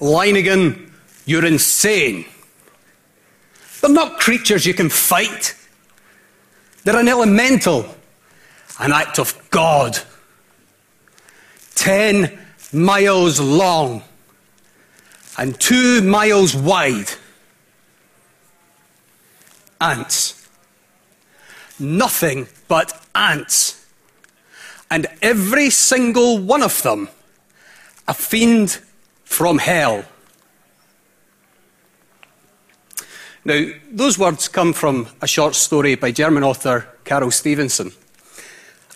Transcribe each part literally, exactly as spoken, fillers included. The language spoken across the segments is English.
Leiningen, you're insane. They're not creatures you can fight. They're an elemental, an act of God. Ten miles long and two miles wide. Ants. Nothing but ants. And every single one of them a fiend from hell. Now, those words come from a short story by German author Carl Stevenson.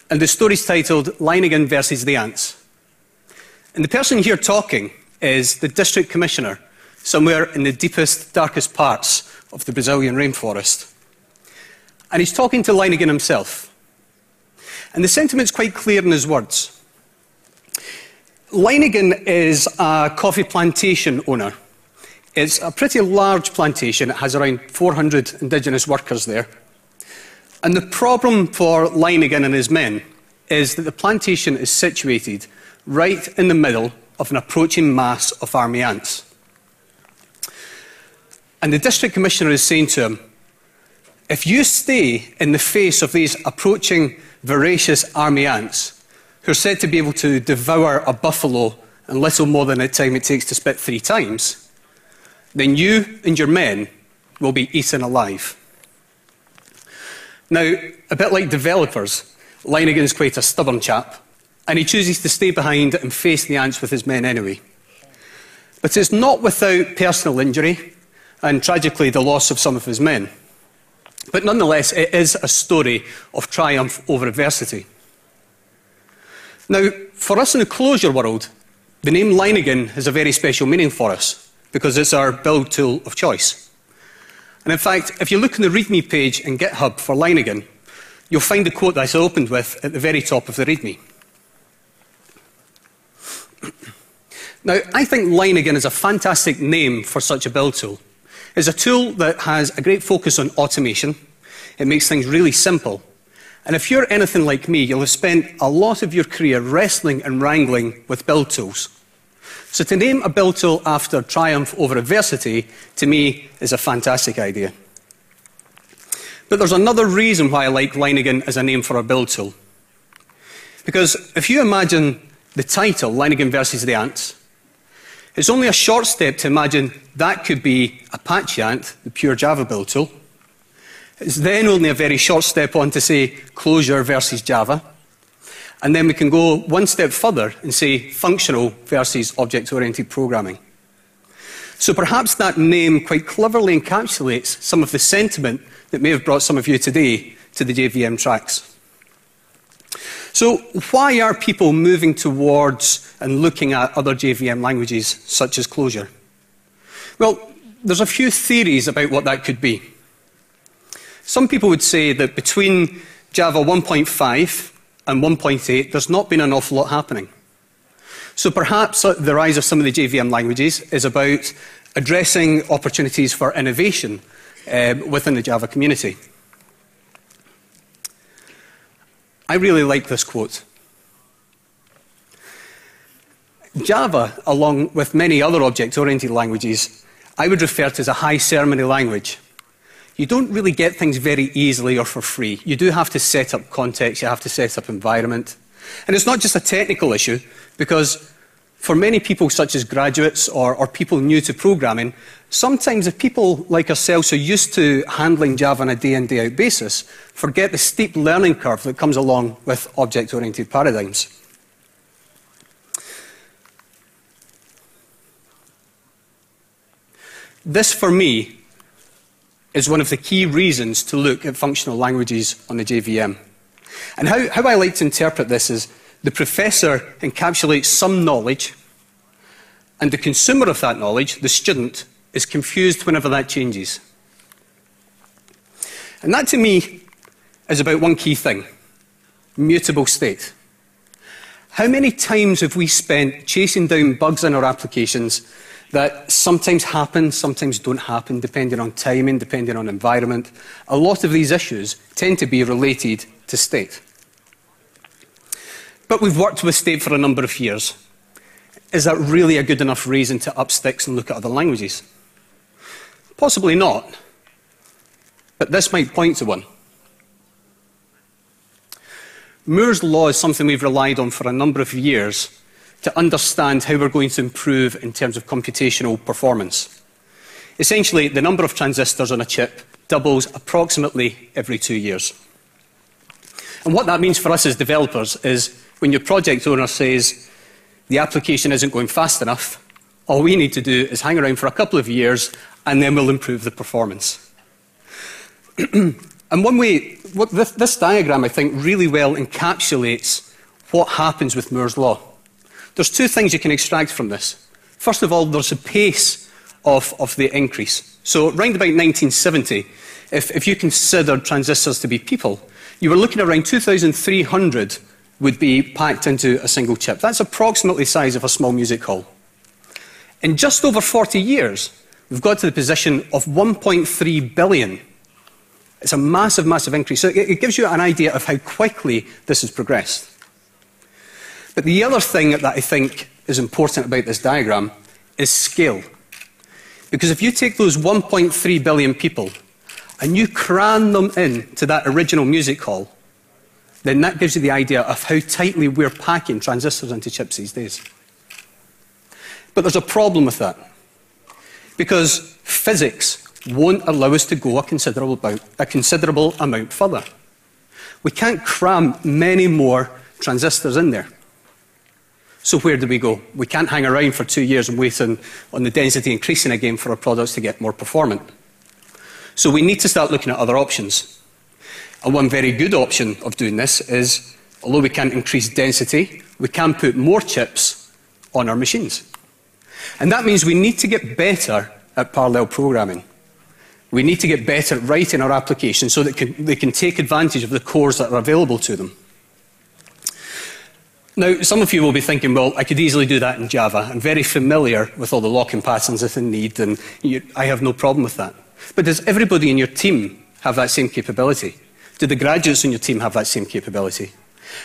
And the story's titled Leiningen versus the Ants. And the person here talking is the district commissioner, somewhere in the deepest, darkest parts of the Brazilian rainforest. And he's talking to Leiningen himself. And the sentiment's quite clear in his words. Leiningen is a coffee plantation owner. It's a pretty large plantation. It has around four hundred indigenous workers there. And the problem for Leiningen and his men is that the plantation is situated right in the middle of an approaching mass of army ants. And the district commissioner is saying to him, if you stay in the face of these approaching voracious army ants, who are said to be able to devour a buffalo in little more than the time it takes to spit three times, then you and your men will be eaten alive. Now, a bit like developers, Leinigen's quite a stubborn chap, and he chooses to stay behind and face the ants with his men anyway. But it's not without personal injury, and tragically the loss of some of his men. But nonetheless, it is a story of triumph over adversity. Now, for us in the Clojure world, the name Leiningen has a very special meaning for us, because it's our build tool of choice. And in fact, if you look on the README page in GitHub for Leiningen, you'll find the quote that I opened with at the very top of the README. Now, I think Leiningen is a fantastic name for such a build tool. It's a tool that has a great focus on automation. It makes things really simple. And if you're anything like me, you'll have spent a lot of your career wrestling and wrangling with build tools. So to name a build tool after triumph over adversity, to me, is a fantastic idea. But there's another reason why I like Leiningen as a name for a build tool. Because if you imagine the title, Leiningen versus the Ants, it's only a short step to imagine that could be Apache Ant, the pure Java build tool. It's then only a very short step on to say Clojure versus Java. And then we can go one step further and say functional versus object-oriented programming. So perhaps that name quite cleverly encapsulates some of the sentiment that may have brought some of you today to the J V M tracks. So why are people moving towards and looking at other J V M languages such as Clojure? Well, there's a few theories about what that could be. Some people would say that between Java one point five and one point eight, there's not been an awful lot happening. So perhaps the rise of some of the J V M languages is about addressing opportunities for innovation uh, within the Java community. I really like this quote. Java, along with many other object-oriented languages, I would refer to as a high ceremony language. You don't really get things very easily or for free. You do have to set up context, you have to set up environment. And it's not just a technical issue, because for many people, such as graduates or, or people new to programming, sometimes if people like ourselves are used to handling Java on a day-in, day-out basis, forget the steep learning curve that comes along with object-oriented paradigms. This, for me, is one of the key reasons to look at functional languages on the J V M. And how, how I like to interpret this is the professor encapsulates some knowledge, and the consumer of that knowledge, the student, is confused whenever that changes. And that, to me, is about one key thing, mutable state. How many times have we spent chasing down bugs in our applications that sometimes happen, sometimes don't happen, depending on timing, depending on environment? A lot of these issues tend to be related to state. But we've worked with state for a number of years. Is that really a good enough reason to up sticks and look at other languages? Possibly not, but this might point to one. Moore's Law is something we've relied on for a number of years to understand how we're going to improve in terms of computational performance. Essentially, the number of transistors on a chip doubles approximately every two years. And what that means for us as developers is when your project owner says, the application isn't going fast enough, all we need to do is hang around for a couple of years and then we'll improve the performance. And one way, what this, this diagram I think really well encapsulates what happens with Moore's Law. There's two things you can extract from this. First of all, there's the pace of, of the increase. So around about nineteen seventy, if, if you consider transistors to be people, you were looking around two thousand three hundred would be packed into a single chip. That's approximately the size of a small music hall. In just over forty years, we've got to the position of one point three billion. It's a massive, massive increase. So it gives you an idea of how quickly this has progressed. But the other thing that I think is important about this diagram is scale. Because if you take those one point three billion people and you cram them in to that original music hall, then that gives you the idea of how tightly we're packing transistors into chips these days. But there's a problem with that, because physics won't allow us to go a considerable amount, a considerable amount further. We can't cram many more transistors in there. So where do we go? We can't hang around for two years and wait on, on the density increasing again for our products to get more performant. So we need to start looking at other options. And one very good option of doing this is, although we can't increase density, we can put more chips on our machines. And that means we need to get better at parallel programming. We need to get better at writing our applications so that can, they can take advantage of the cores that are available to them. Now, some of you will be thinking, well, I could easily do that in Java. I'm very familiar with all the locking patterns that I need, and you, I have no problem with that. But does everybody in your team have that same capability? Do the graduates on your team have that same capability?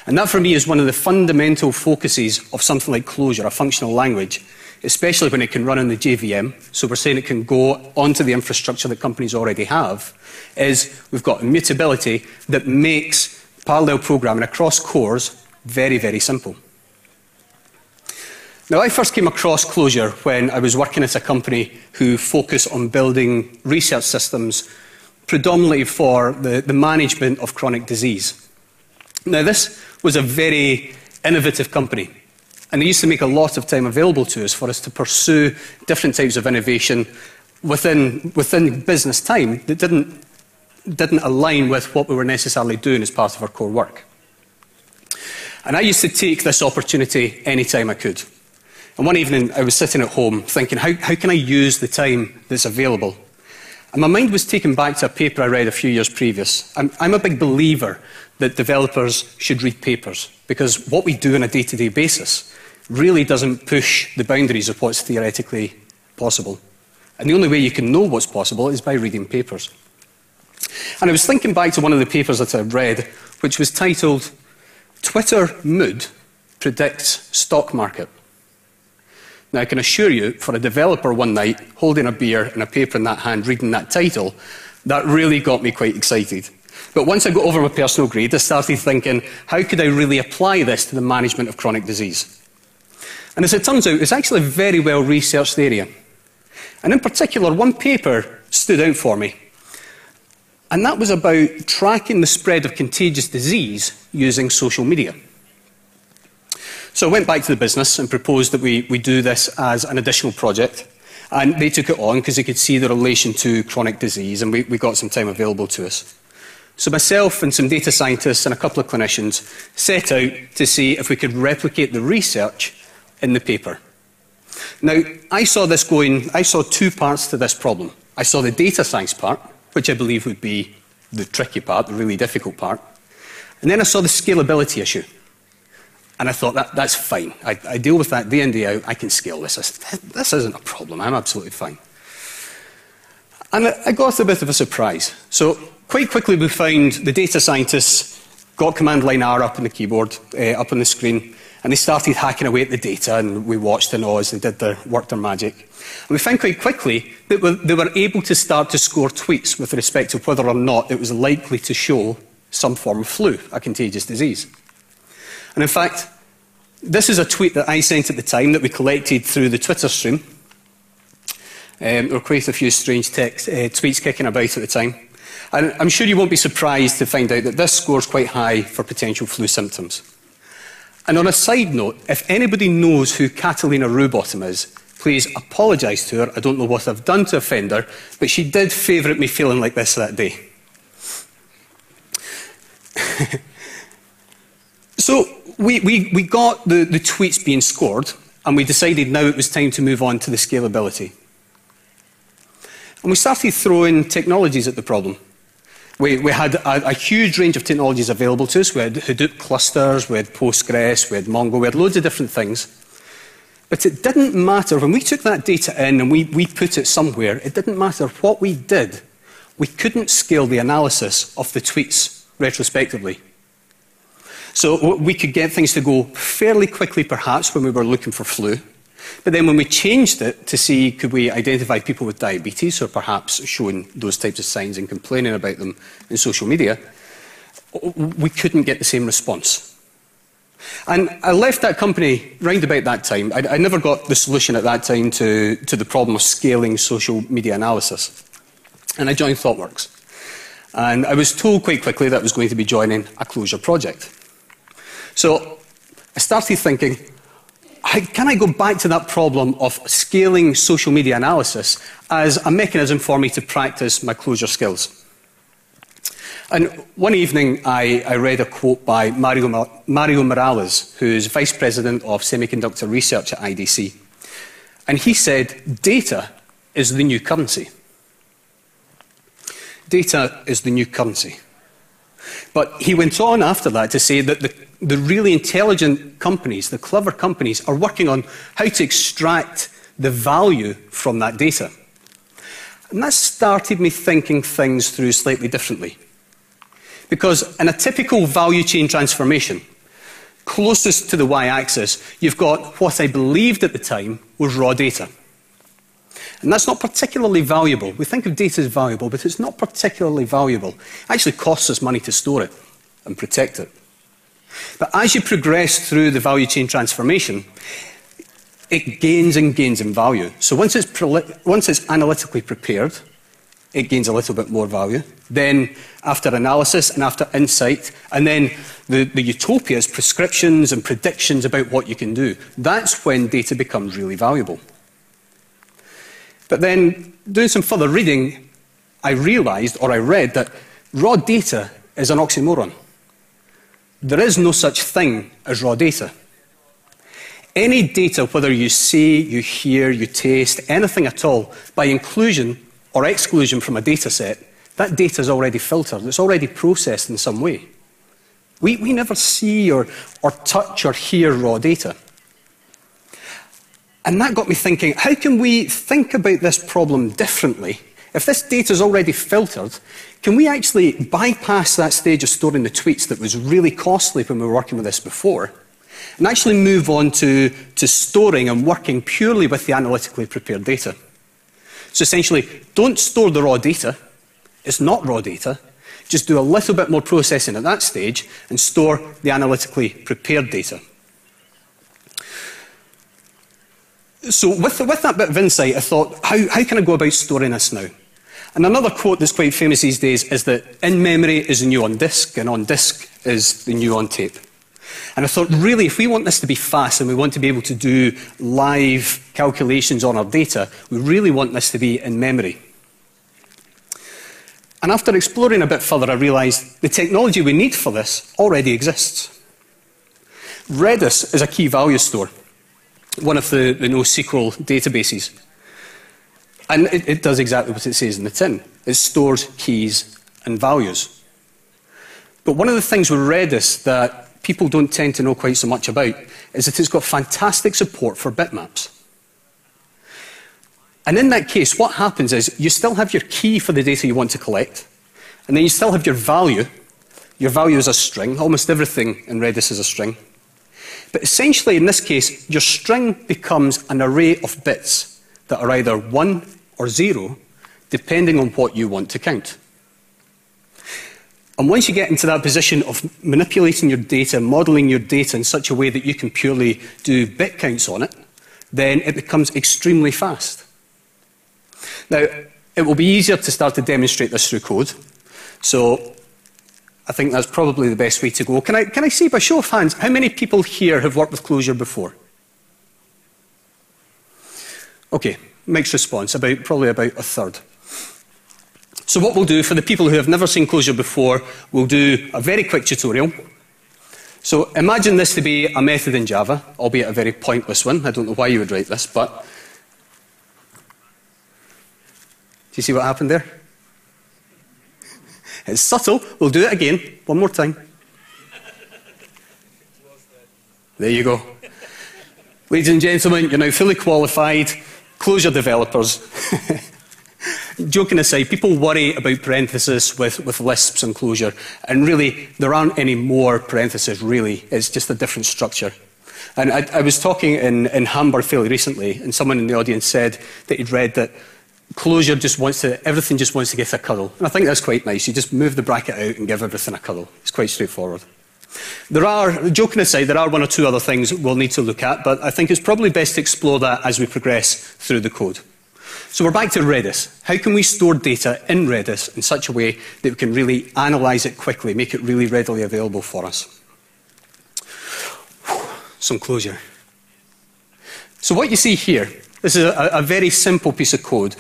And that, for me, is one of the fundamental focuses of something like Clojure, a functional language, especially when it can run on the J V M, so we're saying it can go onto the infrastructure that companies already have, is we've got immutability that makes parallel programming across cores very, very simple. Now, I first came across Clojure when I was working at a company who focus on building research systems predominantly for the, the management of chronic disease. Now, this was a very innovative company, and they used to make a lot of time available to us for us to pursue different types of innovation within, within business time that didn't, didn't align with what we were necessarily doing as part of our core work. And I used to take this opportunity any time I could. And one evening, I was sitting at home thinking, how, how can I use the time that's available? And my mind was taken back to a paper I read a few years previous. I'm, I'm a big believer that developers should read papers, because what we do on a day-to-day basis really doesn't push the boundaries of what's theoretically possible. And the only way you can know what's possible is by reading papers. And I was thinking back to one of the papers that I read, which was titled, Twitter Mood Predicts Stock Market. Now, I can assure you, for a developer one night, holding a beer and a paper in that hand, reading that title, that really got me quite excited. But once I got over my personal grade, I started thinking, how could I really apply this to the management of chronic disease? And as it turns out, it's actually a very well-researched area. And in particular, one paper stood out for me. And that was about tracking the spread of contagious disease using social media. So I went back to the business and proposed that we, we do this as an additional project. And they took it on because they could see the relation to chronic disease, and we, we got some time available to us. So myself and some data scientists and a couple of clinicians set out to see if we could replicate the research in the paper. Now, I saw this going, I saw two parts to this problem. I saw the data science part, which I believe would be the tricky part, the really difficult part. And then I saw the scalability issue. And I thought, that, that's fine. I, I deal with that day in, day out. I can scale this. This, this isn't a problem. I'm absolutely fine. And I, I got a bit of a surprise. So quite quickly, we found the data scientists got Command Line R up on the keyboard, uh, up on the screen, And they started hacking away at the data, and we watched in awe as they did their, worked their magic. And we found quite quickly that they were able to start to score tweets with respect to whether or not it was likely to show some form of flu, a contagious disease. And in fact, this is a tweet that I sent at the time that we collected through the Twitter stream. Um, there were quite a few strange text, uh, tweets kicking about at the time. And I'm sure you won't be surprised to find out that this scores quite high for potential flu symptoms. And on a side note, if anybody knows who Catalina Rubottom is, please apologise to her. I don't know what I've done to offend her, but she did favourite me feeling like this that day. So we, we, we got the, the tweets being scored, and we decided now it was time to move on to the scalability. And we started throwing technologies at the problem. We, we had a, a huge range of technologies available to us. We had Hadoop clusters, we had Postgres, we had Mongo, we had loads of different things. But it didn't matter. When we took that data in and we, we put it somewhere, it didn't matter what we did. We couldn't scale the analysis of the tweets retrospectively. So we could get things to go fairly quickly, perhaps, when we were looking for flu. But then when we changed it to see could we identify people with diabetes or perhaps showing those types of signs and complaining about them in social media, we couldn't get the same response. And I left that company round about that time. I, I never got the solution at that time to, to the problem of scaling social media analysis. And I joined ThoughtWorks. And I was told quite quickly that I was going to be joining a Clojure project. So I started thinking, can I go back to that problem of scaling social media analysis as a mechanism for me to practice my Clojure skills? And one evening, I, I read a quote by Mario, Mario Morales, who is Vice President of Semiconductor Research at I D C. And he said, data is the new currency. Data is the new currency. But he went on after that to say that the The really intelligent companies, the clever companies, are working on how to extract the value from that data. And that started me thinking things through slightly differently. Because in a typical value chain transformation, closest to the y-axis, you've got what I believed at the time was raw data. And that's not particularly valuable. We think of data as valuable, but it's not particularly valuable. It actually costs us money to store it and protect it. But as you progress through the value chain transformation, it gains and gains in value. So once it's, once it's analytically prepared, it gains a little bit more value. Then after analysis and after insight, and then the, the utopias, prescriptions and predictions about what you can do, that's when data becomes really valuable. But then doing some further reading, I realized, or I read, that raw data is an oxymoron. There is no such thing as raw data. Any data, whether you see, you hear, you taste, anything at all, by inclusion or exclusion from a data set, that data is already filtered. It's already processed in some way. We, we never see or, or touch or hear raw data. And that got me thinking, how can we think about this problem differently? If this data is already filtered, can we actually bypass that stage of storing the tweets that was really costly when we were working with this before, and actually move on to, to storing and working purely with the analytically prepared data? So essentially, don't store the raw data. It's not raw data. Just do a little bit more processing at that stage and store the analytically prepared data. So with, the, with that bit of insight, I thought, how, how can I go about storing this now? And another quote that's quite famous these days is that in-memory is the new on disk, and on disk is the new on tape. And I thought, really, if we want this to be fast and we want to be able to do live calculations on our data, we really want this to be in memory. And after exploring a bit further, I realized the technology we need for this already exists. Redis is a key value store, one of the, the NoSQL databases. And it, it does exactly what it says in the tin. It stores keys and values. But one of the things with Redis that people don't tend to know quite so much about is that it's got fantastic support for bitmaps. And in that case, what happens is you still have your key for the data you want to collect, and then you still have your value. Your value is a string. Almost everything in Redis is a string. But essentially, in this case, your string becomes an array of bits that are either one or zero, depending on what you want to count. And once you get into that position of manipulating your data, modeling your data in such a way that you can purely do bit counts on it, then it becomes extremely fast. Now, it will be easier to start to demonstrate this through code. So I think that's probably the best way to go. Can I, can I see by show of hands, how many people here have worked with Clojure before? Okay, mixed response, about, probably about a third. So what we'll do, for the people who have never seen Clojure before, we'll do a very quick tutorial. So imagine this to be a method in Java, albeit a very pointless one. I don't know why you would write this, but do you see what happened there? It's subtle. We'll do it again. One more time. There you go. Ladies and gentlemen, you're now fully qualified Clojure developers. Joking aside, people worry about parentheses with, with Lisps and Clojure, and really, there aren't any more parentheses, really. It's just a different structure. And I, I was talking in, in Hamburg fairly recently, and someone in the audience said that he'd read that Clojure just wants to, everything just wants to get a cuddle. And I think that's quite nice. You just move the bracket out and give everything a cuddle. It's quite straightforward. There are, joking aside, there are one or two other things we'll need to look at, but I think it's probably best to explore that as we progress through the code. So we're back to Redis. How can we store data in Redis in such a way that we can really analyze it quickly, make it really readily available for us? Some Clojure. So what you see here, this is a, a very simple piece of code.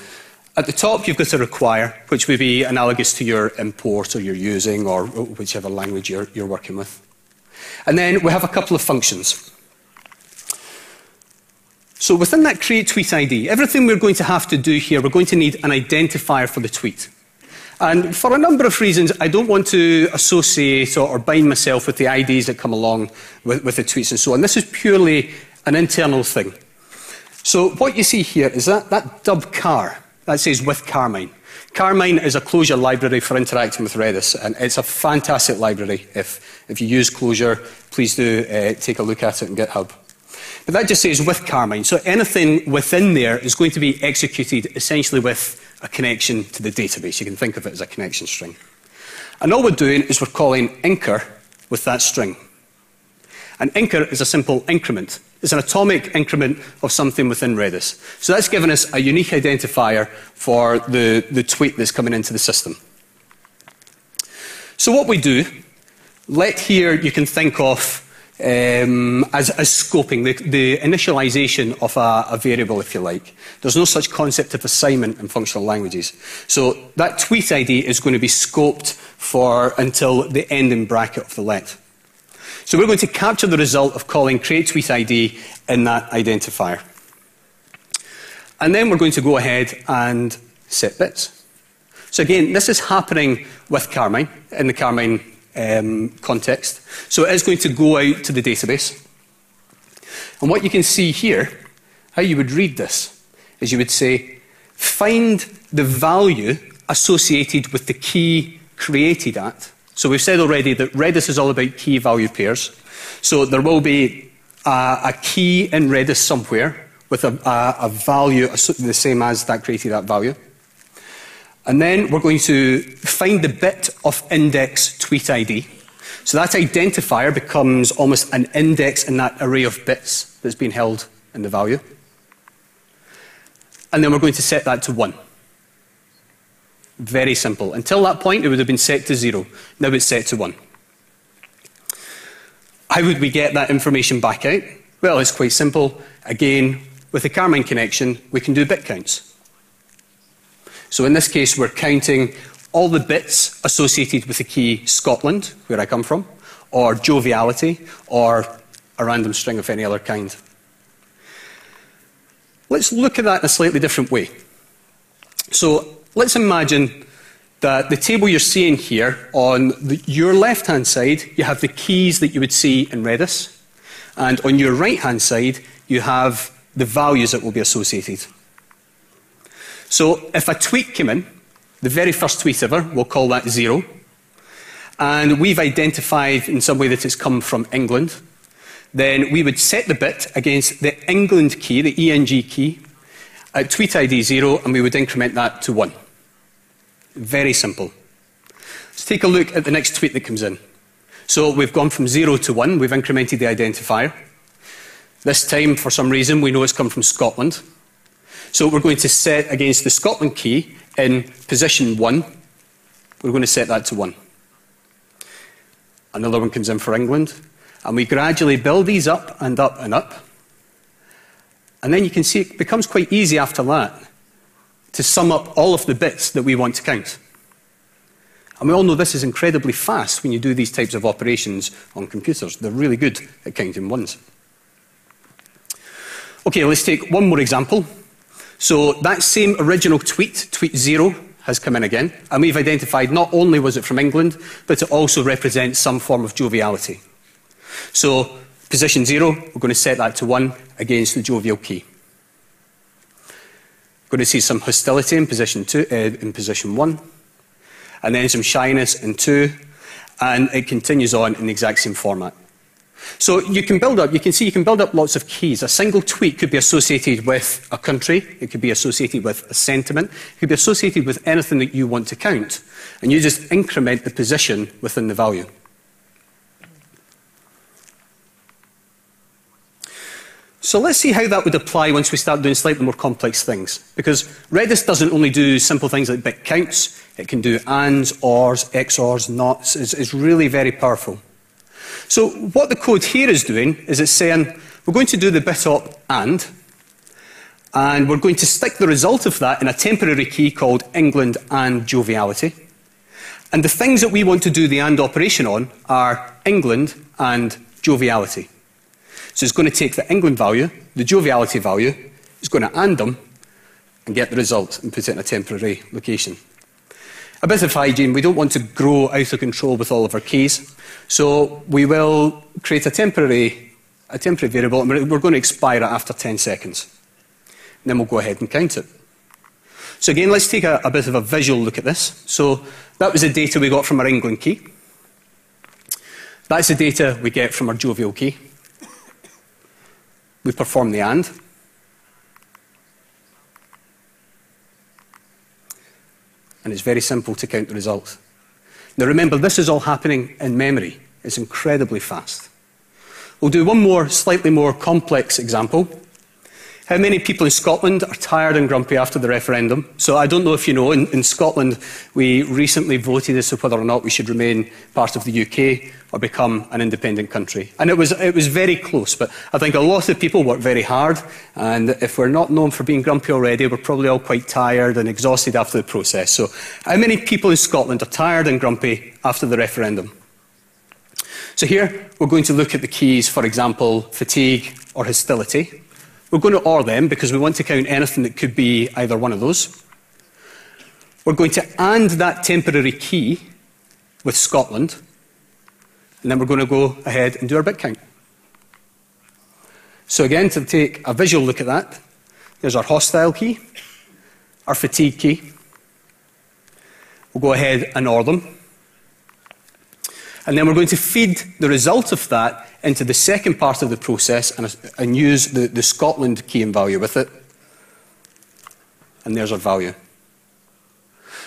At the top, you've got a require, which would be analogous to your import or you're using or whichever language you're, you're working with. And then we have a couple of functions. So within that create tweet I D, everything we're going to have to do here, we're going to need an identifier for the tweet. And for a number of reasons, I don't want to associate or, or bind myself with the I Ds that come along with, with the tweets and so on. This is purely an internal thing. So what you see here is that, that dub car, that says with Carmine. Carmine is a Clojure library for interacting with Redis, and it's a fantastic library. If, if you use Clojure, please do uh, take a look at it on GitHub. But that just says with Carmine, so anything within there is going to be executed essentially with a connection to the database. You can think of it as a connection string. And all we're doing is we're calling inker with that string. And inker is a simple increment. It's an atomic increment of something within Redis. So that's given us a unique identifier for the, the tweet that's coming into the system. So what we do, let here you can think of Um, as, as scoping, the, the initialization of a, a variable, if you like. There's no such concept of assignment in functional languages. So that tweet I D is going to be scoped for until the ending bracket of the let. So we're going to capture the result of calling create tweet I D in that identifier. And then we're going to go ahead and set bits. So again, this is happening with Carmine, in the Carmine Um, context. So it is going to go out to the database. And what you can see here, how you would read this, is you would say, find the value associated with the key created at. So we've said already that Redis is all about key value pairs. So there will be a, a key in Redis somewhere with a, a, a value the same as that created at value. And then we're going to find the bit of index tweet I D. So that identifier becomes almost an index in that array of bits that's been held in the value. And then we're going to set that to one. Very simple. Until that point, it would have been set to zero. Now it's set to one. How would we get that information back out? Well, it's quite simple. Again, with the Carmine connection, we can do bit counts. So in this case, we're counting all the bits associated with the key Scotland, where I come from, or joviality, or a random string of any other kind. Let's look at that in a slightly different way. So let's imagine that the table you're seeing here, on the, your left-hand side, you have the keys that you would see in Redis, and on your right-hand side, you have the values that will be associated. So if a tweet came in, the very first tweet ever, we'll call that zero. And we've identified in some way that it's come from England. then we would set the bit against the England key, the E N G key, at tweet I D zero, and we would increment that to one. Very simple. Let's take a look at the next tweet that comes in. So we've gone from zero to one. We've incremented the identifier. This time, for some reason, we know it's come from Scotland. So we're going to set against the Scotland key in position one. We're going to set that to one. Another one comes in for England. And we gradually build these up and up and up. And then you can see it becomes quite easy after that to sum up all of the bits that we want to count. And we all know this is incredibly fast when you do these types of operations on computers. They're really good at counting ones. OK, let's take one more example. So that same original tweet, tweet zero, has come in again. And we've identified not only was it from England, but it also represents some form of joviality. So position zero, we're going to set that to one against the jovial key. We're going to see some hostility in position two, uh, in position one. And then some shyness in two, and it continues on in the exact same format. So you can build up, you can see you can build up lots of keys. A single tweet could be associated with a country, it could be associated with a sentiment, it could be associated with anything that you want to count, and you just increment the position within the value. So let's see how that would apply once we start doing slightly more complex things. Because Redis doesn't only do simple things like bit counts. It can do ands, ors, X O Rs, nots. It's, it's really very powerful. So what the code here is doing is it's saying, we're going to do the bit op and, and we're going to stick the result of that in a temporary key called England and joviality. And the things that we want to do the and operation on are England and joviality. So it's going to take the England value, the joviality value, it's going to and them, and get the result and put it in a temporary location. A bit of hygiene, we don't want to grow out of control with all of our keys, so we will create a temporary, a temporary variable, and we're going to expire it after ten seconds. And then we'll go ahead and count it. So again, let's take a, a bit of a visual look at this. So that was the data we got from our England key. That's the data we get from our jovial key. We perform the and. And it's very simple to count the results. Now remember, this is all happening in memory. It's incredibly fast. We'll do one more, slightly more complex example. How many people in Scotland are tired and grumpy after the referendum? So I don't know if you know, in, in Scotland, we recently voted as to whether or not we should remain part of the U K or become an independent country. And it was, it was very close, but I think a lot of people work very hard, and if we're not known for being grumpy already, we're probably all quite tired and exhausted after the process. So how many people in Scotland are tired and grumpy after the referendum? So here, we're going to look at the keys, for example, fatigue or hostility. We're going to or them because we want to count anything that could be either one of those. We're going to and that temporary key with Scotland, and then we're going to go ahead and do our bit count. So again, to take a visual look at that, there's our hostile key, our fatigue key. We'll go ahead and or them. And then we're going to feed the result of that into the second part of the process and, and use the, the Scotland key and value with it. And there's our value.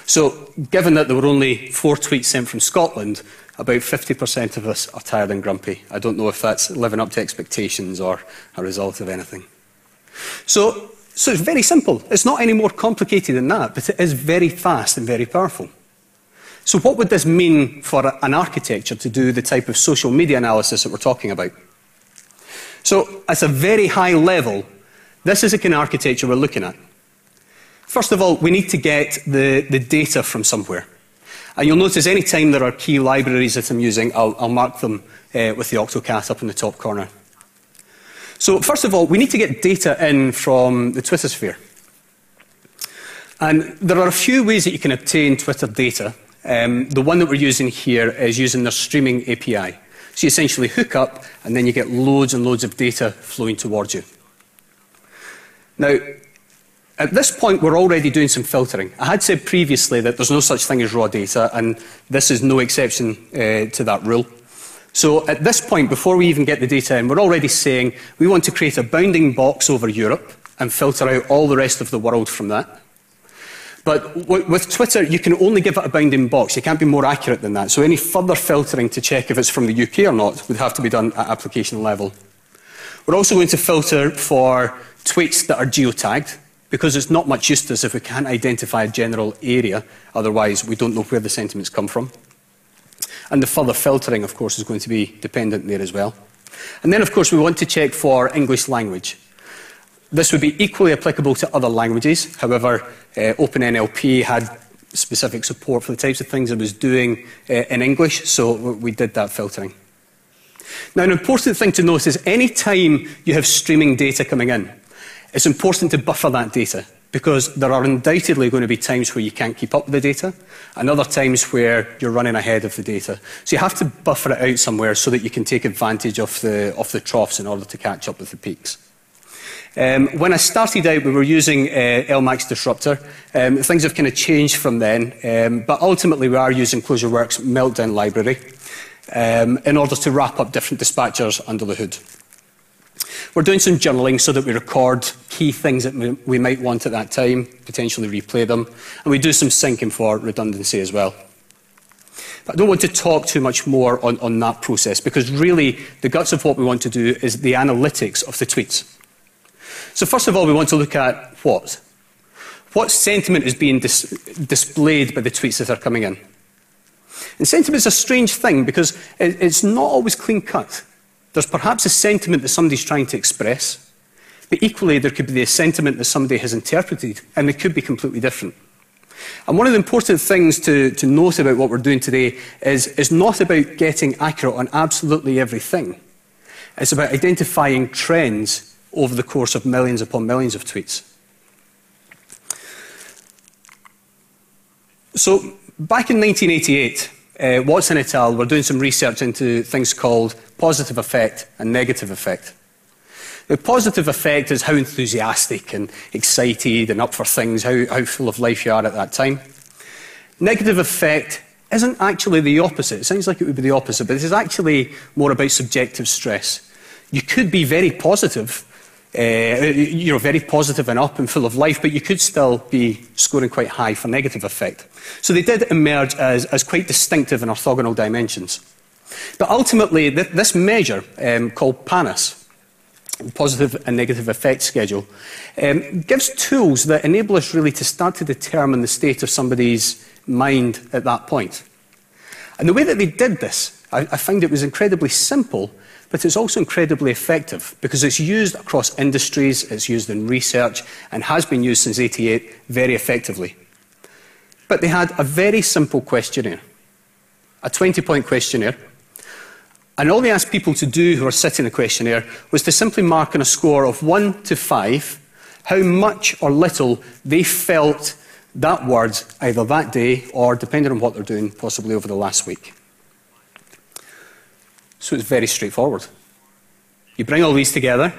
So given that there were only four tweets sent from Scotland, about fifty percent of us are tired and grumpy. I don't know if that's living up to expectations or a result of anything. So, so it's very simple. It's not any more complicated than that, but it is very fast and very powerful. So what would this mean for an architecture to do the type of social media analysis that we're talking about? So at a very high level, this is the kind of architecture we're looking at. First of all, we need to get the, the data from somewhere. And you'll notice any time there are key libraries that I'm using, I'll, I'll mark them uh, with the octocat up in the top corner. So first of all, we need to get data in from the Twittersphere. And there are a few ways that you can obtain Twitter data. Um, the one that we're using here is using their streaming A P I. So you essentially hook up, and then you get loads and loads of data flowing towards you. Now, at this point, we're already doing some filtering. I had said previously that there's no such thing as raw data, and this is no exception uh, to that rule. So at this point, before we even get the data in, we're already saying we want to create a bounding box over Europe and filter out all the rest of the world from that. But with Twitter, you can only give it a bounding box. You can't be more accurate than that. So any further filtering to check if it's from the U K or not would have to be done at application level. We're also going to filter for tweets that are geotagged, because it's not much use to us if we can't identify a general area. Otherwise, we don't know where the sentiments come from. And the further filtering, of course, is going to be dependent there as well. And then, of course, we want to check for English language. This would be equally applicable to other languages. However, uh, Open N L P had specific support for the types of things it was doing uh, in English, so we did that filtering. Now, an important thing to note is any time you have streaming data coming in, it's important to buffer that data, because there are undoubtedly going to be times where you can't keep up with the data and other times where you're running ahead of the data. So you have to buffer it out somewhere so that you can take advantage of the, of the troughs in order to catch up with the peaks. Um, when I started out, we were using uh, L max Disruptor. Um, things have kind of changed from then, um, but ultimately we are using ClojureWorks Meltdown library um, in order to wrap up different dispatchers under the hood. We're doing some journaling so that we record key things that we might want at that time, potentially replay them, and we do some syncing for redundancy as well. But I don't want to talk too much more on, on that process, because really the guts of what we want to do is the analytics of the tweets. So first of all, we want to look at what? What sentiment is being dis displayed by the tweets that are coming in? And sentiment is a strange thing, because it, it's not always clean cut. There's perhaps a sentiment that somebody's trying to express, but equally there could be a sentiment that somebody has interpreted, and it could be completely different. And one of the important things to, to note about what we're doing today is it's not about getting accurate on absolutely everything. It's about identifying trends over the course of millions upon millions of tweets. So back in nineteen eighty-eight, Uh, Watson et al. were doing some research into things called positive effect and negative effect. The positive effect is how enthusiastic and excited and up for things, how, how full of life you are at that time. Negative effect isn't actually the opposite. It sounds like it would be the opposite, but this is actually more about subjective stress. You could be very positive, uh, you're very positive and up and full of life, but you could still be scoring quite high for negative effect. So they did emerge as, as quite distinctive and orthogonal dimensions. But ultimately, th this measure um, called PANAS, positive and negative effect schedule, um, gives tools that enable us really to start to determine the state of somebody's mind at that point. And the way that they did this, I, I find it was incredibly simple, but it's also incredibly effective, because it's used across industries, it's used in research, and has been used since eighty-eight very effectively. But they had a very simple questionnaire, a twenty-point questionnaire, and all they asked people to do who were sitting the questionnaire was to simply mark on a score of one to five how much or little they felt that word either that day or, depending on what they're doing, possibly over the last week. So it's very straightforward. You bring all these together,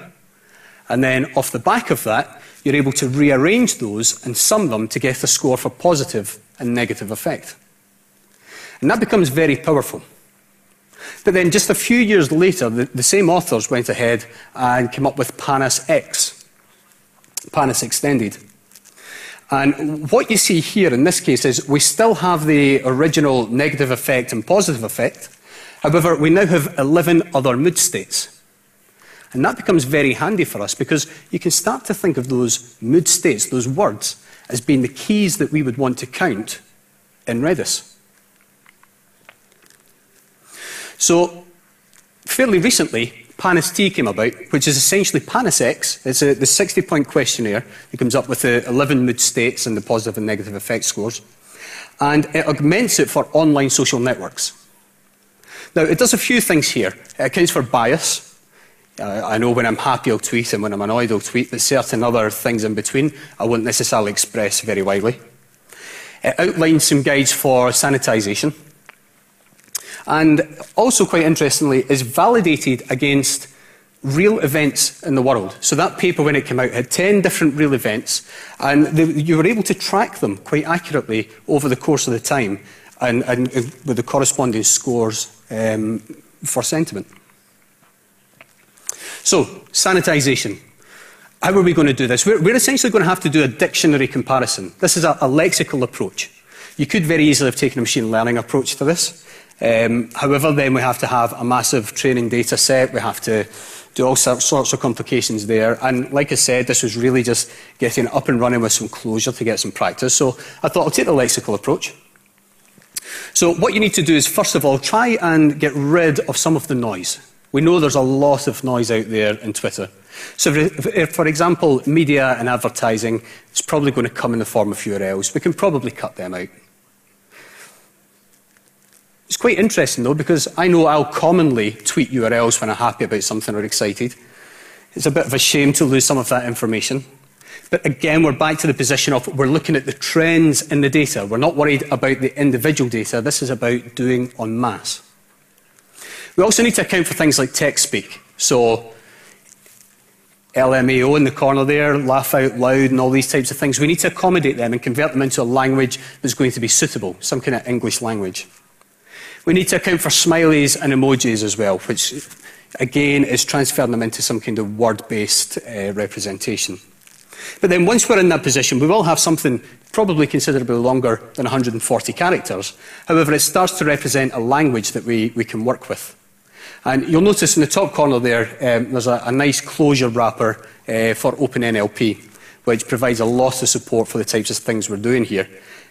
and then off the back of that, you're able to rearrange those and sum them to get a score for positive and negative effect. And that becomes very powerful. But then just a few years later, the, the same authors went ahead and came up with PANAS-X, PANAS Extended. And what you see here in this case is we still have the original negative effect and positive effect. However, we now have eleven other mood states. And that becomes very handy for us, because you can start to think of those mood states, those words, as being the keys that we would want to count in Redis. So, fairly recently, PANAS-T came about, which is essentially PANAS-X. It's a, the sixty-point questionnaire that comes up with the eleven mood states and the positive and negative effect scores. And it augments it for online social networks. Now, it does a few things here. It accounts for bias. Uh, I know when I'm happy I'll tweet, and when I'm annoyed I'll tweet, but certain other things in between I won't necessarily express very widely. It outlines some guides for sanitization. And also, quite interestingly, is validated against real events in the world. So that paper, when it came out, had ten different real events, and they, you were able to track them quite accurately over the course of the time, and, and, and with the corresponding scores um, for sentiment. So, sanitization. How are we going to do this? We're, we're essentially going to have to do a dictionary comparison. This is a, a lexical approach. You could very easily have taken a machine learning approach to this. Um, however, then we have to have a massive training data set. We have to do all sorts of complications there. And like I said, this was really just getting up and running with some Clojure to get some practice. So I thought I'll take the lexical approach. So what you need to do is, first of all, try and get rid of some of the noise. We know there's a lot of noise out there in Twitter. So, if, for example, media and advertising is probably going to come in the form of U R Ls. We can probably cut them out. It's quite interesting, though, because I know I'll commonly tweet U R Ls when I'm happy about something or excited. It's a bit of a shame to lose some of that information. But again, we're back to the position of we're looking at the trends in the data. We're not worried about the individual data. This is about doing en masse. We also need to account for things like text speak. So L M A O in the corner there, laugh out loud and all these types of things. We need to accommodate them and convert them into a language that's going to be suitable, some kind of English language. We need to account for smileys and emojis as well, which again is transferring them into some kind of word-based uh, representation. But then once we're in that position, we will have something probably considerably longer than one hundred forty characters. However, it starts to represent a language that we, we can work with. And you'll notice in the top corner there, um, there's a, a nice Clojure wrapper uh, for Open N L P, which provides a lot of support for the types of things we're doing here.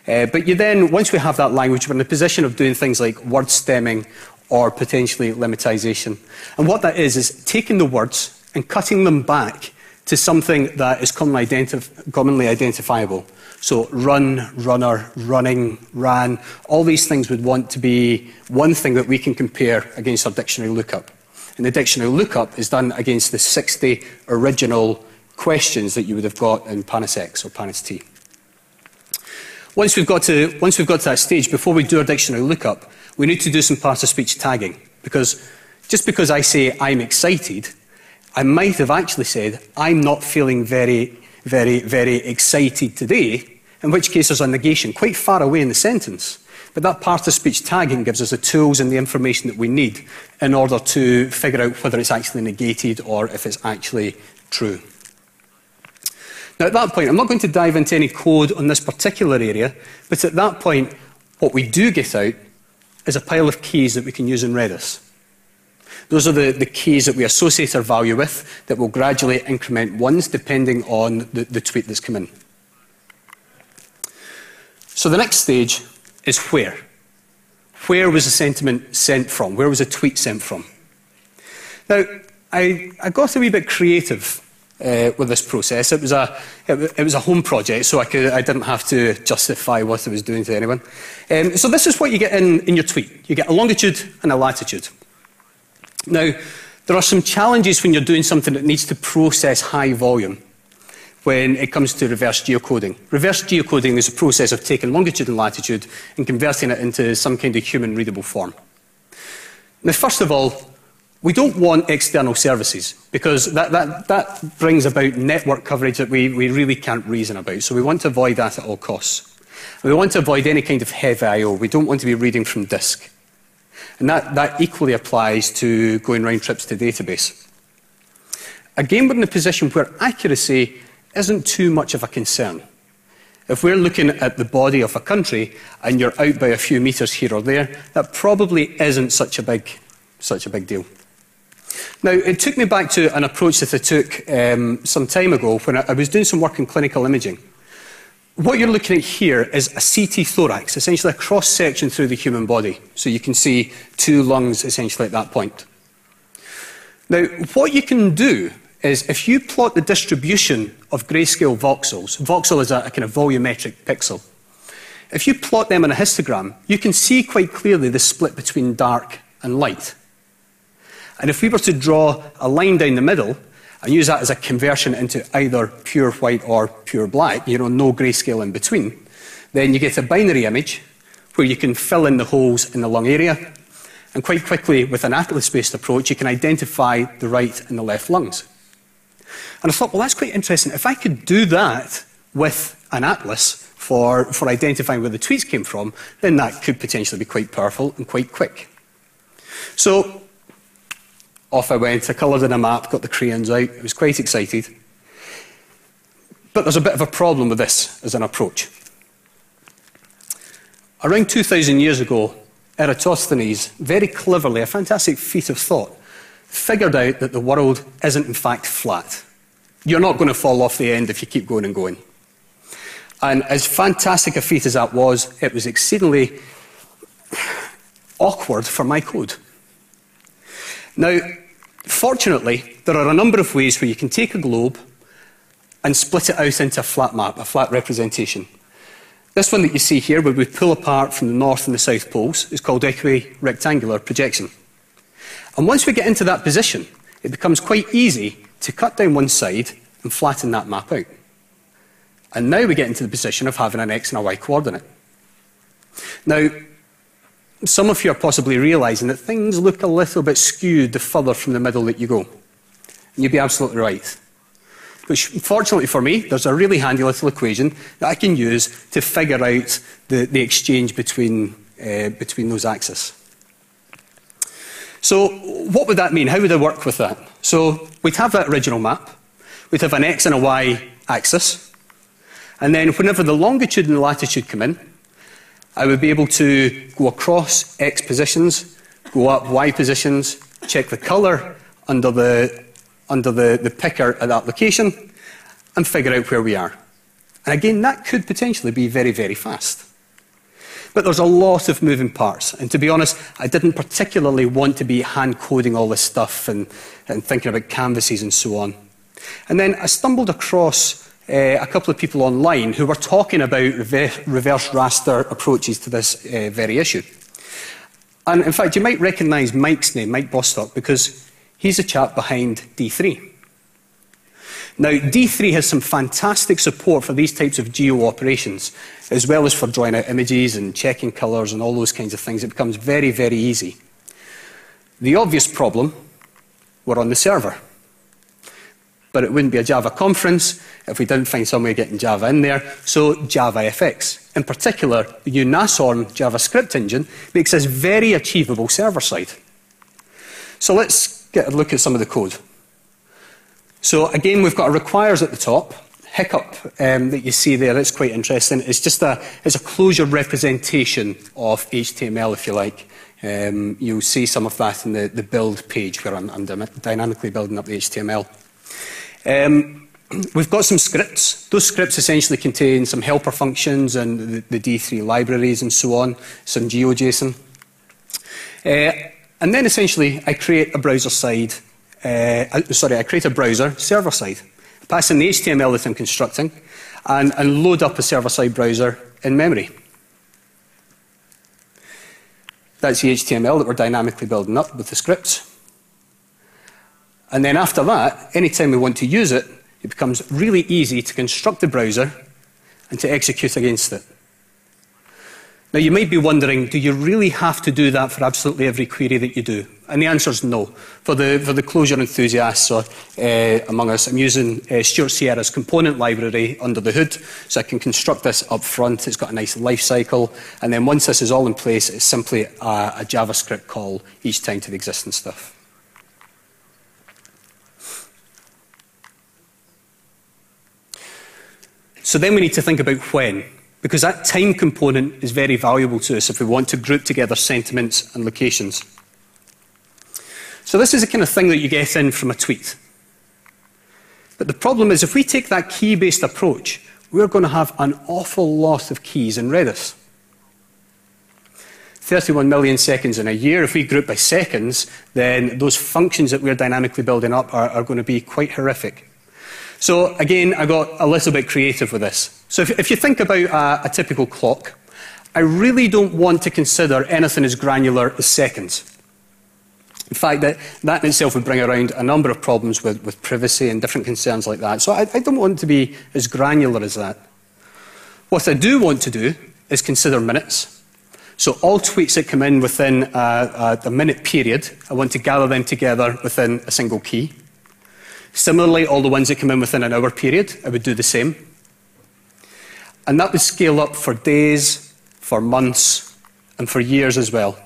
Uh, but you then, once we have that language, we're in a position of doing things like word stemming or potentially lemmatization. And what that is, is taking the words and cutting them back to something that is commonly, identif- commonly identifiable. So run, runner, running, ran, all these things would want to be one thing that we can compare against our dictionary lookup. And the dictionary lookup is done against the sixty original questions that you would have got in PANAS X or PANAS T. Once we've got to, once we've got to that stage, before we do our dictionary lookup, we need to do some part-of-speech tagging. Because just because I say I'm excited, I might have actually said I'm not feeling very very, very excited today, in which case there's a negation quite far away in the sentence. But that part-of-speech tagging gives us the tools and the information that we need in order to figure out whether it's actually negated or if it's actually true. Now, at that point, I'm not going to dive into any code on this particular area, but at that point, what we do get out is a pile of keys that we can use in Redis. Those are the, the keys that we associate our value with that will gradually increment ones depending on the, the tweet that's come in. So the next stage is where. Where was the sentiment sent from? Where was a tweet sent from? Now, I, I got a wee bit creative uh, with this process. It was, a, it, it was a home project, so I, could, I didn't have to justify what I was doing to anyone. Um, so this is what you get in, in your tweet. You get a longitude and a latitude. Now, there are some challenges when you're doing something that needs to process high volume when it comes to reverse geocoding. Reverse geocoding is a process of taking longitude and latitude and converting it into some kind of human-readable form. Now, first of all, we don't want external services because that, that, that brings about network coverage that we, we really can't reason about. So we want to avoid that at all costs. We want to avoid any kind of heavy I O. We don't want to be reading from disk. And that, that equally applies to going round trips to database. Again, we're in a position where accuracy isn't too much of a concern. If we're looking at the body of a country and you're out by a few metres here or there, that probably isn't such a big, such a big deal. Now, it took me back to an approach that I took um, some time ago when I, I was doing some work in clinical imaging. What you're looking at here is a C T thorax, essentially a cross-section through the human body. So you can see two lungs, essentially, at that point. Now, what you can do is, if you plot the distribution of grayscale voxels, voxel is a, a kind of volumetric pixel. If you plot them in a histogram, you can see quite clearly the split between dark and light. And if we were to draw a line down the middle, and use that as a conversion into either pure white or pure black, you know, no grayscale in between, then you get a binary image where you can fill in the holes in the lung area, and quite quickly, with an atlas-based approach, you can identify the right and the left lungs. And I thought, well, that's quite interesting. If I could do that with an atlas for, for identifying where the tweets came from, then that could potentially be quite powerful and quite quick. So Off I went. I coloured in a map, got the crayons out. I was quite excited. But there's a bit of a problem with this as an approach. Around two thousand years ago, Eratosthenes, very cleverly, a fantastic feat of thought, figured out that the world isn't in fact flat. You're not going to fall off the end if you keep going and going. And as fantastic a feat as that was, it was exceedingly awkward for my code. Now, fortunately, there are a number of ways where you can take a globe and split it out into a flat map, a flat representation. This one that you see here, where we pull apart from the north and the south poles, is called equirectangular projection. And once we get into that position, it becomes quite easy to cut down one side and flatten that map out. And now we get into the position of having an x and a y coordinate. Now, some of you are possibly realizing that things look a little bit skewed the further from the middle that you go. And you'd be absolutely right. Which, fortunately for me, there's a really handy little equation that I can use to figure out the, the exchange between, uh, between those axes. So what would that mean? How would I work with that? So we'd have that original map. We'd have an x and a y axis. And then whenever the longitude and the latitude come in, I would be able to go across x positions, go up y positions, check the colour under the, under the, the picker at that location, and figure out where we are. And again, that could potentially be very, very fast. But there's a lot of moving parts. And to be honest, I didn't particularly want to be hand-coding all this stuff and, and thinking about canvases and so on. And then I stumbled across Uh, a couple of people online who were talking about reverse, reverse raster approaches to this uh, very issue. And in fact, you might recognize Mike's name, Mike Bostock, because he's a chap behind D three. Now, D three has some fantastic support for these types of geo operations, as well as for drawing out images and checking colors and all those kinds of things. It becomes very, very easy. The obvious problem, we're on the server. But it wouldn't be a Java conference if we didn't find some way of getting Java in there. So JavaFX, in particular, the new Nashorn JavaScript engine, makes this very achievable server-side. So let's get a look at some of the code. So again, we've got a requires at the top. Hiccup um, that you see there, that's quite interesting. It's just a, it's a Clojure representation of H T M L, if you like. Um, you'll see some of that in the, the build page, where I'm, I'm dynamically building up the H T M L. Um, we've got some scripts. Those scripts essentially contain some helper functions and the, the D three libraries and so on, some GeoJSON. Uh, and then essentially I create a browser side, uh, sorry, I create a browser server side, pass in the H T M L that I'm constructing, and, and load up a server side browser in memory. That's the H T M L that we're dynamically building up with the scripts. And then after that, anytime we want to use it, it becomes really easy to construct the browser and to execute against it. Now, you might be wondering, do you really have to do that for absolutely every query that you do? And the answer is no. For the, for the Clojure enthusiasts or, uh, among us, I'm using uh, Stuart Sierra's component library under the hood, so I can construct this up front. It's got a nice life cycle. And then once this is all in place, it's simply a, a JavaScript call each time to the existing stuff. So then we need to think about when, because that time component is very valuable to us if we want to group together sentiments and locations. So this is the kind of thing that you get in from a tweet. But the problem is, if we take that key-based approach, we're going to have an awful lot of keys in Redis. thirty-one million seconds in a year. If we group by seconds, then those functions that we're dynamically building up are, are going to be quite horrific. So again, I got a little bit creative with this. So if, if you think about a, a typical clock, I really don't want to consider anything as granular as seconds. In fact, that, that in itself would bring around a number of problems with, with privacy and different concerns like that. So I, I don't want to be as granular as that. What I do want to do is consider minutes. So all tweets that come in within a, a, a minute period, I want to gather them together within a single key. Similarly, all the ones that come in within an hour period, I would do the same. And that would scale up for days, for months, and for years as well.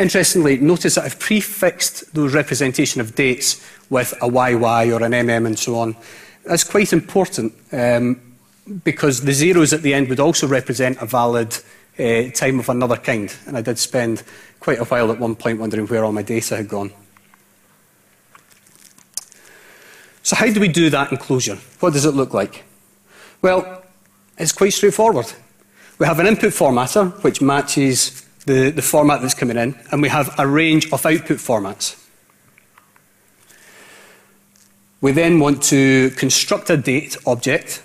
Interestingly, notice that I've prefixed those representation of dates with a Y Y or an M M and so on. That's quite important um, because the zeros at the end would also represent a valid uh, time of another kind. And I did spend quite a while at one point wondering where all my data had gone. So how do we do that in Clojure? What does it look like? Well, it's quite straightforward. We have an input formatter, which matches the, the format that's coming in, and we have a range of output formats. We then want to construct a date object,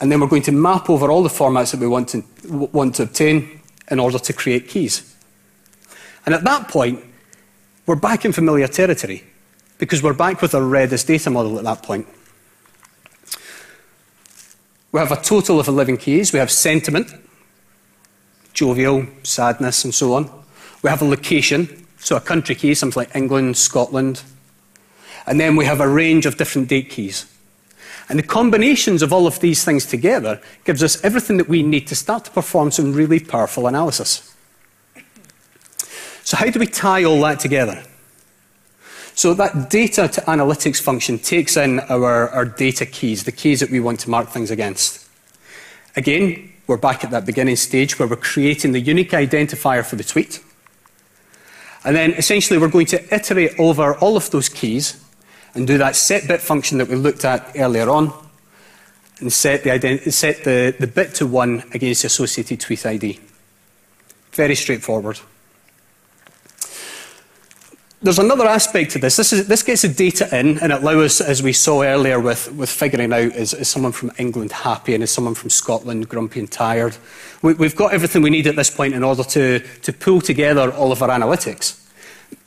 and then we're going to map over all the formats that we want to, want to obtain in order to create keys. And at that point, we're back in familiar territory, because we're back with our Redis data model at that point. We have a total of eleven keys. We have sentiment, jovial, sadness, and so on. We have a location, so a country key, something like England, Scotland. And then we have a range of different date keys. And the combinations of all of these things together gives us everything that we need to start to perform some really powerful analysis. So how do we tie all that together? So that data to analytics function takes in our, our data keys, the keys that we want to mark things against. Again, we're back at that beginning stage where we're creating the unique identifier for the tweet. And then essentially we're going to iterate over all of those keys and do that set bit function that we looked at earlier on and set the, set the, the bit to one against the associated tweet I D. Very straightforward. There's another aspect to this. This, is, this gets the data in and it allows us, as we saw earlier with, with figuring out, is, is someone from England happy and is someone from Scotland grumpy and tired? We, we've got everything we need at this point in order to, to pull together all of our analytics.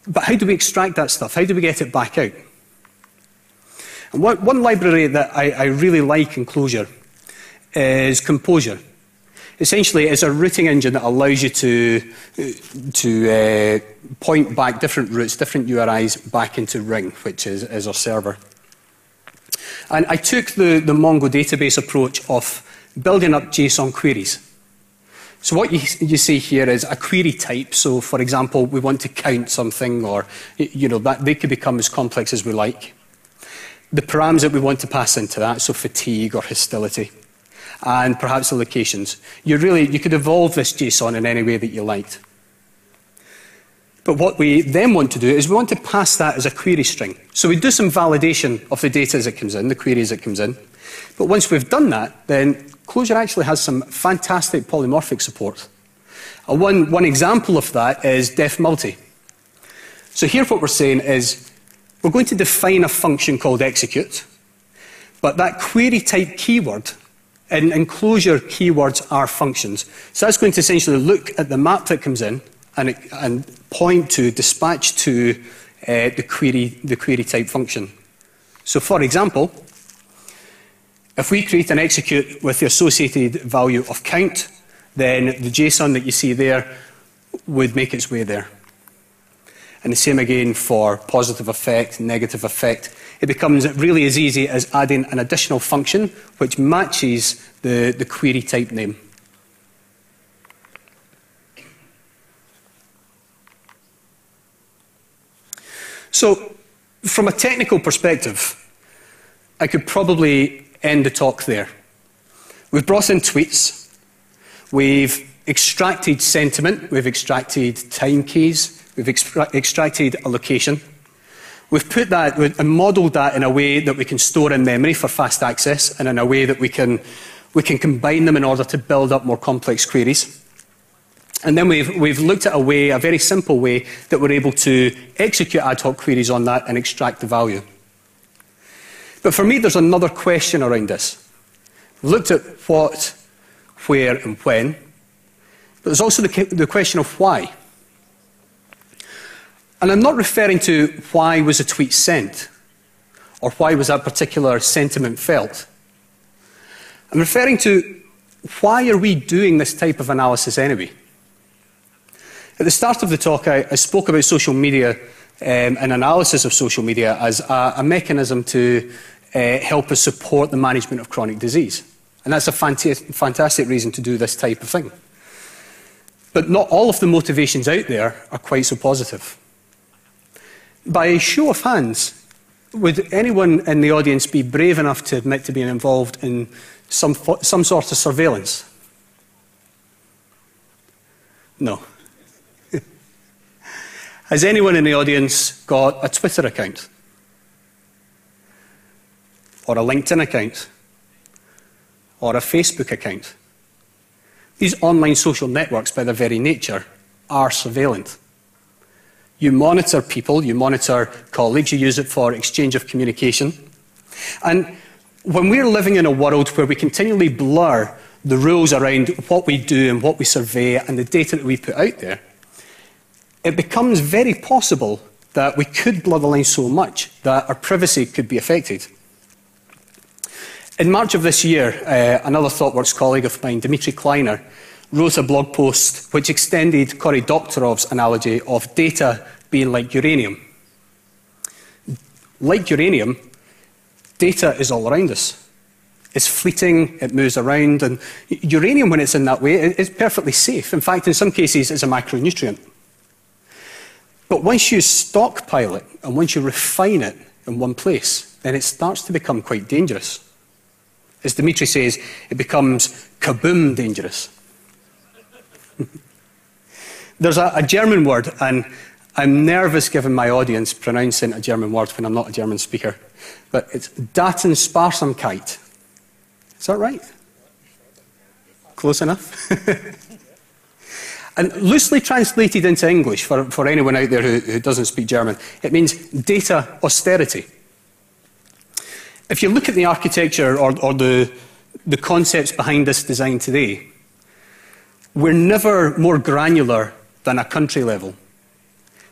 But how do we extract that stuff? How do we get it back out? And what, one library that I, I really like in Clojure is Compojure. Essentially, it's a routing engine that allows you to, to uh, point back different routes, different U R Is back into Ring, which is, is our server. And I took the, the Mongo database approach of building up JSON queries. So what you, you see here is a query type. So, for example, we want to count something, or you know, that, they could become as complex as we like. The params that we want to pass into that, so fatigue or hostility, and perhaps the locations. You really, you could evolve this JSON in any way that you liked. But what we then want to do is we want to pass that as a query string. So we do some validation of the data as it comes in, the query as it comes in. But once we've done that, then Clojure actually has some fantastic polymorphic support. Uh, one, one example of that is def multi. So here what we're saying is we're going to define a function called execute, but that query type keyword and Clojure keywords are functions. So that's going to essentially look at the map that comes in and, it, and point to, dispatch to uh, the, query, the query type function. So for example, if we create an execute with the associated value of count, then the JSON that you see there would make its way there. And the same again for positive effect, negative effect. It becomes really as easy as adding an additional function which matches the, the query type name. So, from a technical perspective, I could probably end the talk there. We've brought in tweets, we've extracted sentiment, we've extracted time keys, we've extra extracted a location. We've put that and modelled that in a way that we can store in memory for fast access and in a way that we can, we can combine them in order to build up more complex queries. And then we've, we've looked at a way, a very simple way, that we're able to execute ad hoc queries on that and extract the value. But for me, there's another question around this. We've looked at what, where, and when, but there's also the, the question of why. And I'm not referring to why was a tweet sent, or why was that particular sentiment felt. I'm referring to why are we doing this type of analysis anyway? At the start of the talk, I, I spoke about social media um, and analysis of social media as a, a mechanism to uh, help us support the management of chronic disease. And that's a fanta- fantastic reason to do this type of thing. But not all of the motivations out there are quite so positive. By a show of hands, would anyone in the audience be brave enough to admit to being involved in some, some sort of surveillance? No. Has anyone in the audience got a Twitter account? Or a LinkedIn account? Or a Facebook account? These online social networks, by their very nature, are surveillant. You monitor people, you monitor colleagues, you use it for exchange of communication. And when we're living in a world where we continually blur the rules around what we do and what we survey and the data that we put out there, it becomes very possible that we could blur the line so much that our privacy could be affected. In March of this year, uh, another ThoughtWorks colleague of mine, Dimitri Kleiner, wrote a blog post which extended Cory Doktorov's analogy of data being like uranium. Like uranium, data is all around us. It's fleeting, it moves around, and uranium, when it's in that way, is perfectly safe. In fact, in some cases, it's a macronutrient. But once you stockpile it, and once you refine it in one place, then it starts to become quite dangerous. As Dimitri says, it becomes kaboom dangerous. There's a, a German word, and I'm nervous given my audience pronouncing a German word when I'm not a German speaker, but it's Datensparsamkeit. Is that right? Close enough? And loosely translated into English, for, for anyone out there who, who doesn't speak German, it means data austerity. If you look at the architecture or, or the, the concepts behind this design today, we're never more granular than a country level.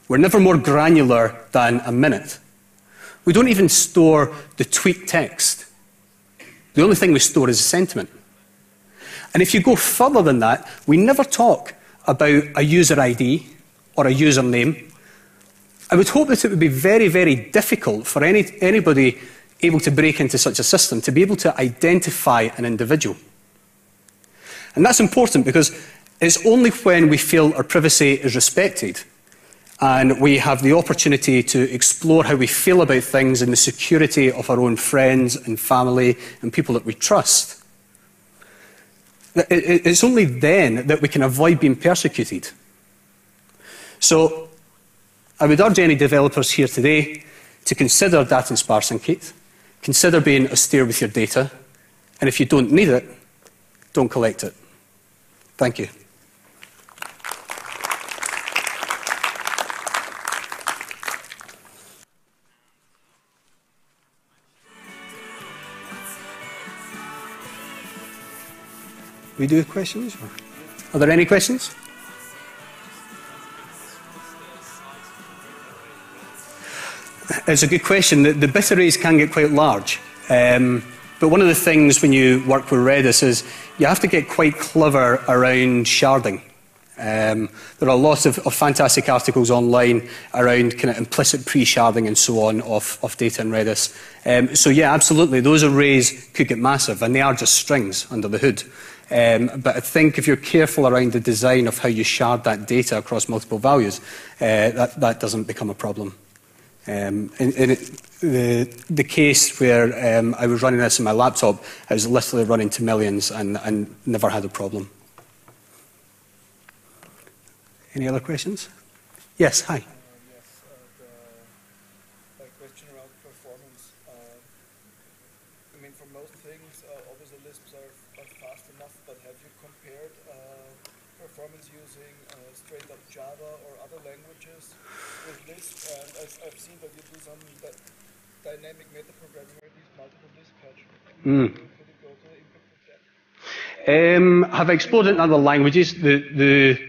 We're never more granular than a minute. We don't even store the tweet text. The only thing we store is sentiment. And if you go further than that, we never talk about a user I D or a username. I would hope that it would be very, very difficult for any, anybody able to break into such a system to be able to identify an individual. And that's important because it's only when we feel our privacy is respected and we have the opportunity to explore how we feel about things and the security of our own friends and family and people that we trust. It's only then that we can avoid being persecuted. So I would urge any developers here today to consider Datensparsamkeit, consider being austere with your data, and if you don't need it, don't collect it. Thank you. We do questions? Are there any questions? It's a good question. The, the bit arrays can get quite large. Um, but one of the things when you work with Redis is you have to get quite clever around sharding. Um, there are lots of, of fantastic articles online around kind of implicit pre-sharding and so on of, of data in Redis. Um, so yeah, absolutely, those arrays could get massive, and they are just strings under the hood. Um, but I think if you're careful around the design of how you shard that data across multiple values, uh, that, that doesn't become a problem. Um, in, in it, the, the case where um, I was running this on my laptop, I was literally running to millions and, and never had a problem. Any other questions? Yes, hi. Uh, yes, uh, the, my question around performance. Uh, I mean, for most things, uh, obviously Lisps are, are fast enough, but have you compared uh, performance using uh, straight up Java or other languages with Lisp? And as I've seen that you do some dynamic metaprogramming with these multiple Lisp patches. Mm. Could you go to the input of that? Um, have I explored it in other languages? The, the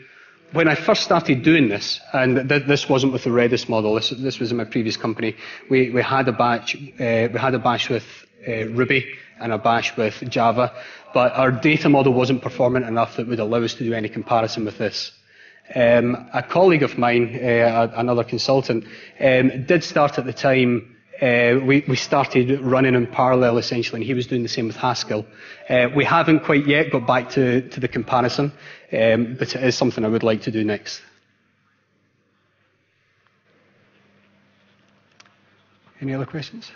When I first started doing this, and th this wasn't with the Redis model, this, this was in my previous company, we, we had a batch, uh, we had a bash with uh, Ruby and a bash with Java, but our data model wasn't performant enough that would allow us to do any comparison with this. Um, a colleague of mine, uh, another consultant, um, did start at the time Uh, we, we started running in parallel, essentially, and he was doing the same with Haskell. Uh, we haven't quite yet got back to, to the comparison, um, but it is something I would like to do next. Any other questions?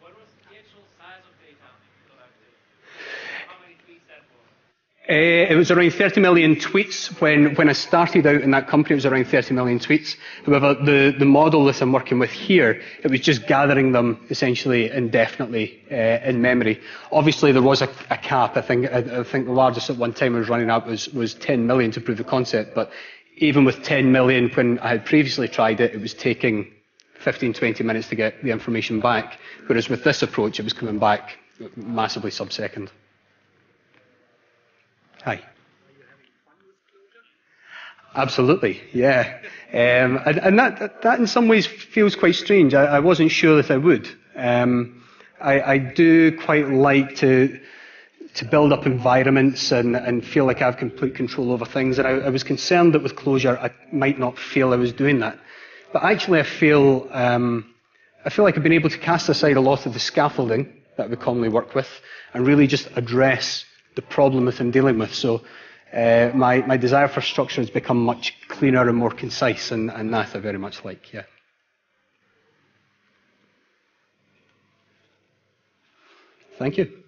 What was the actual size of data you collected? How many tweets that was? Uh, it was around thirty million tweets. When, when I started out in that company, it was around thirty million tweets. However, the, the model that I'm working with here, it was just gathering them essentially indefinitely uh, in memory. Obviously, there was a, a cap. I think, I, I think the largest at one time I was running up was, was ten million to prove the concept. But even with ten million, when I had previously tried it, it was taking fifteen, twenty minutes to get the information back, whereas with this approach, it was coming back massively sub-second. Hi. Are you having fun with Clojure? Absolutely, yeah. Um, and and that, that in some ways feels quite strange. I, I wasn't sure that I would. Um, I, I do quite like to to build up environments and, and feel like I have complete control over things, and I, I was concerned that with Clojure, I might not feel I was doing that. But actually, I feel um, I feel like I've been able to cast aside a lot of the scaffolding that we commonly work with, and really just address the problem that I'm dealing with. So uh, my my desire for structure has become much cleaner and more concise, and, and that I very much like. Yeah. Thank you.